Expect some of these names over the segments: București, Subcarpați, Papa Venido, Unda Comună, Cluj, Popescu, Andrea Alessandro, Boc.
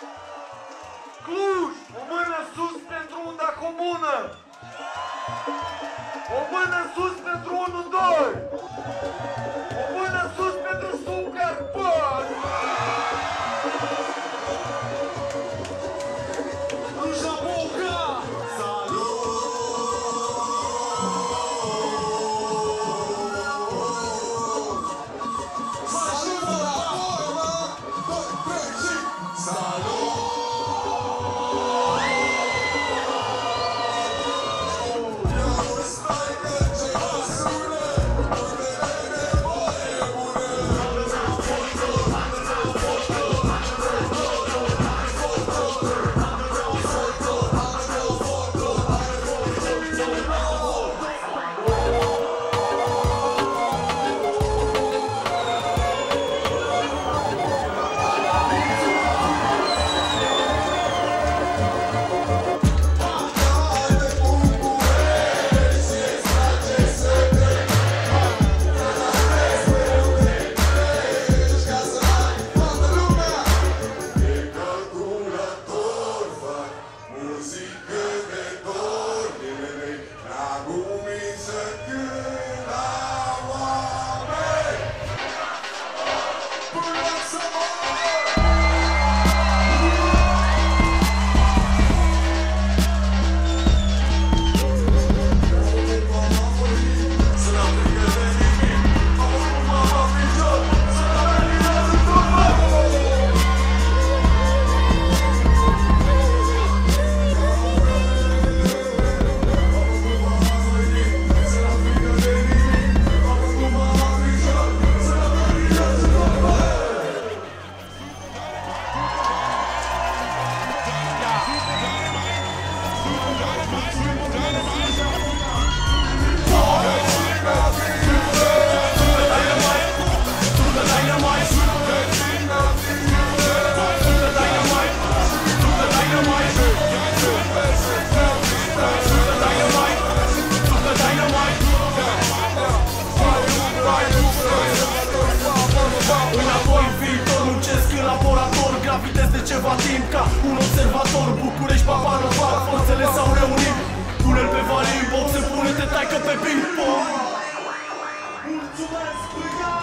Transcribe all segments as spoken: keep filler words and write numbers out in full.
Cluj, o mână sus pentru Unda Comună! O mână sus pentru unu doi! O mână sus pentru Subcarpați! Ceva timp ca un observator, București, Papa Venido, forțele s-au reunit. Pune-l pe varii, Boc, se pune-te, taică pe ping-pong. Mulțumesc, băiat!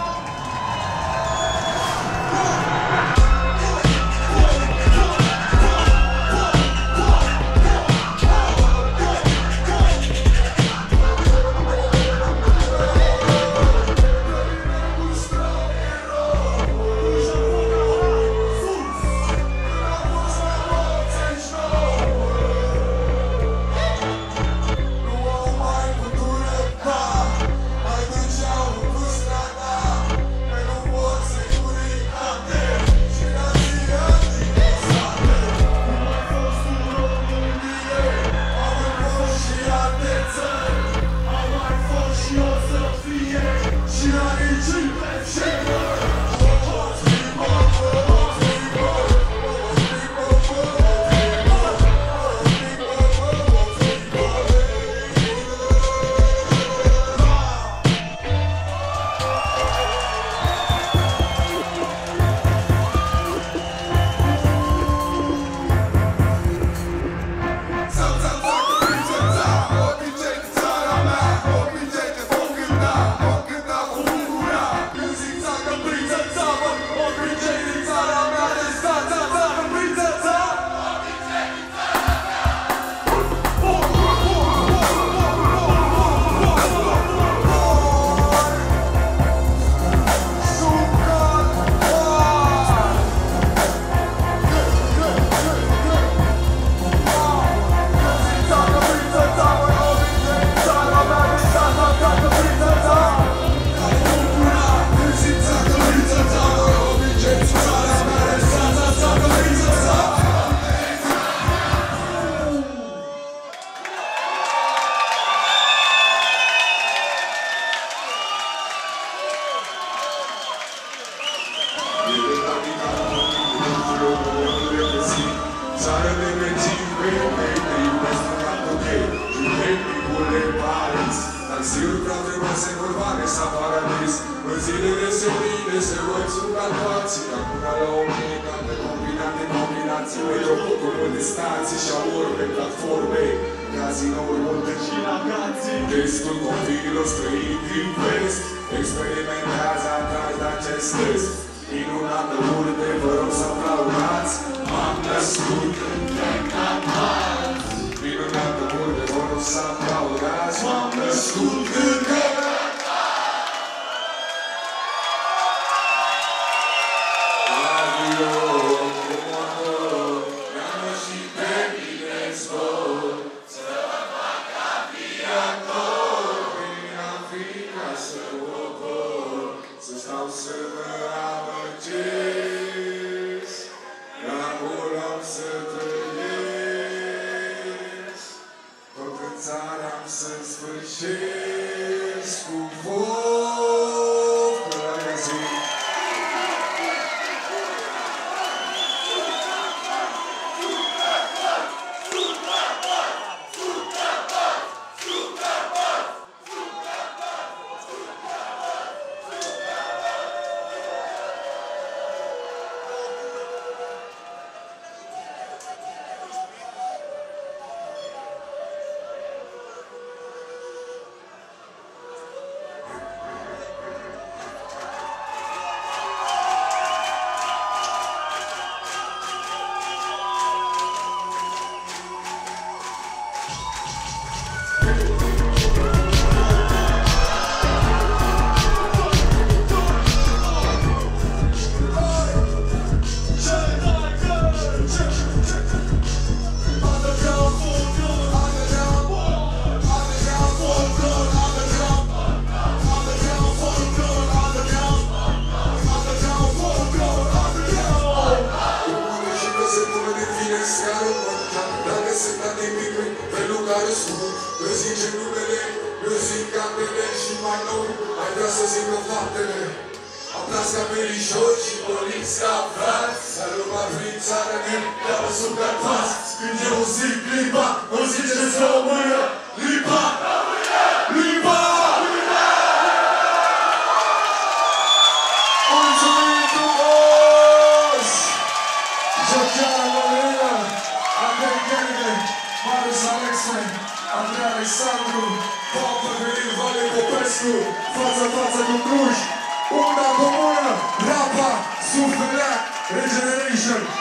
Acum la o mie, ca pe combinate, combinate, stațiilor, eu cocomă de stații și-au ori pe platforme, cazinouri multe și lagații. Destul copiilor străini din vest, experimentează atrás de acest test. Inunată urte, vă rog să aplaudați, m-am născut de Capați. Inunată urte, vă rog să aplaudați, m-am născut de Capați. Andrea Alessandro, Papa Venido, Popescu, față față cu Cluj, Unda Comună, Rapa, Suferea, Regeneration.